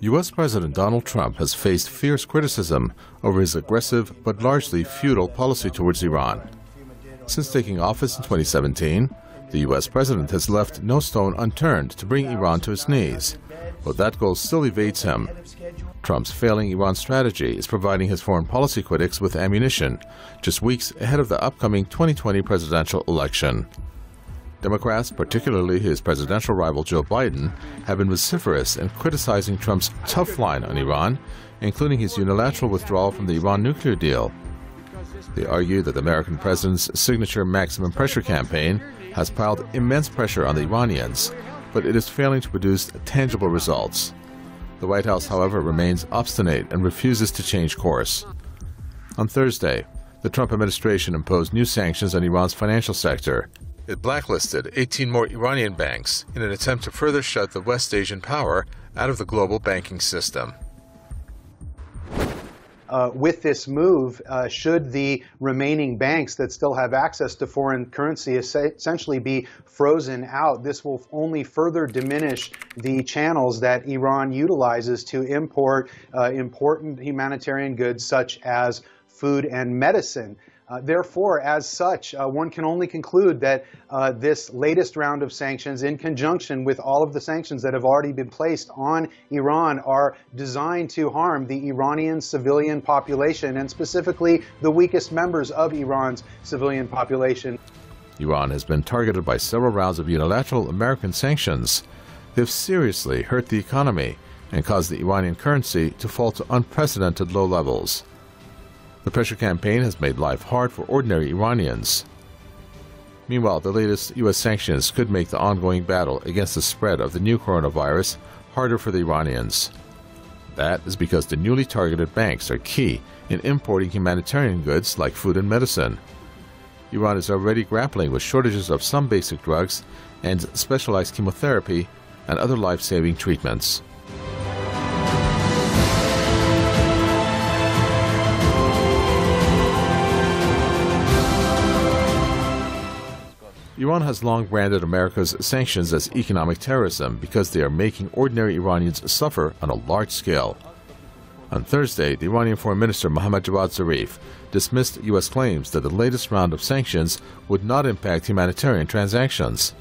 U.S. President Donald Trump has faced fierce criticism over his aggressive but largely futile policy towards Iran. Since taking office in 2017, the U.S. president has left no stone unturned to bring Iran to its knees, but that goal still evades him. Trump's failing Iran strategy is providing his foreign policy critics with ammunition, just weeks ahead of the upcoming 2020 presidential election. Democrats, particularly his presidential rival Joe Biden, have been vociferous in criticizing Trump's tough line on Iran, including his unilateral withdrawal from the Iran nuclear deal. They argue that the American president's signature maximum pressure campaign has piled immense pressure on the Iranians, but it is failing to produce tangible results. The White House, however, remains obstinate and refuses to change course. On Thursday, the Trump administration imposed new sanctions on Iran's financial sector. It blacklisted 18 more Iranian banks in an attempt to further shut the West Asian power out of the global banking system. With this move, should the remaining banks that still have access to foreign currency essentially be frozen out? This will only further diminish the channels that Iran utilizes to import important humanitarian goods such as food and medicine. Therefore, as such, one can only conclude that this latest round of sanctions, in conjunction with all of the sanctions that have already been placed on Iran, are designed to harm the Iranian civilian population, and specifically the weakest members of Iran's civilian population. Iran has been targeted by several rounds of unilateral American sanctions. They've seriously hurt the economy and caused the Iranian currency to fall to unprecedented low levels. The pressure campaign has made life hard for ordinary Iranians. Meanwhile, the latest U.S. sanctions could make the ongoing battle against the spread of the new coronavirus harder for the Iranians. That is because the newly targeted banks are key in importing humanitarian goods like food and medicine. Iran is already grappling with shortages of some basic drugs and specialized chemotherapy and other life-saving treatments. Iran has long branded America's sanctions as economic terrorism because they are making ordinary Iranians suffer on a large scale. On Thursday, the Iranian Foreign Minister Mohammad Javad Zarif dismissed U.S. claims that the latest round of sanctions would not impact humanitarian transactions.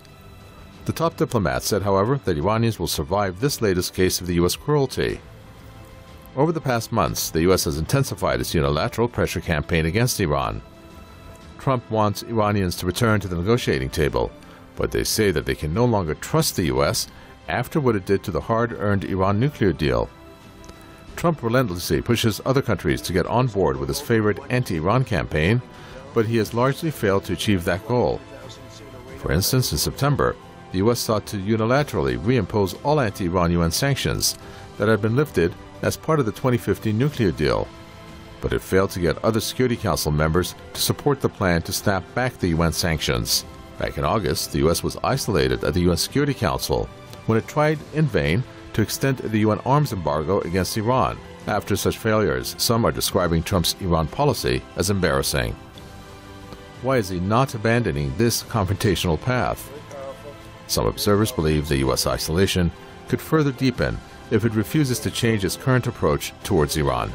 The top diplomat said, however, that Iranians will survive this latest case of the U.S. cruelty. Over the past months, the U.S. has intensified its unilateral pressure campaign against Iran. Trump wants Iranians to return to the negotiating table, but they say that they can no longer trust the U.S. after what it did to the hard-earned Iran nuclear deal. Trump relentlessly pushes other countries to get on board with his favorite anti-Iran campaign, but he has largely failed to achieve that goal. For instance, in September, the U.S. sought to unilaterally reimpose all anti-Iran UN sanctions that had been lifted as part of the 2015 nuclear deal, but it failed to get other Security Council members to support the plan to snap back the UN sanctions. Back in August, the U.S. was isolated at the UN Security Council when it tried in vain to extend the UN arms embargo against Iran. After such failures, some are describing Trump's Iran policy as embarrassing. Why is he not abandoning this confrontational path? Some observers believe the U.S. isolation could further deepen if it refuses to change its current approach towards Iran.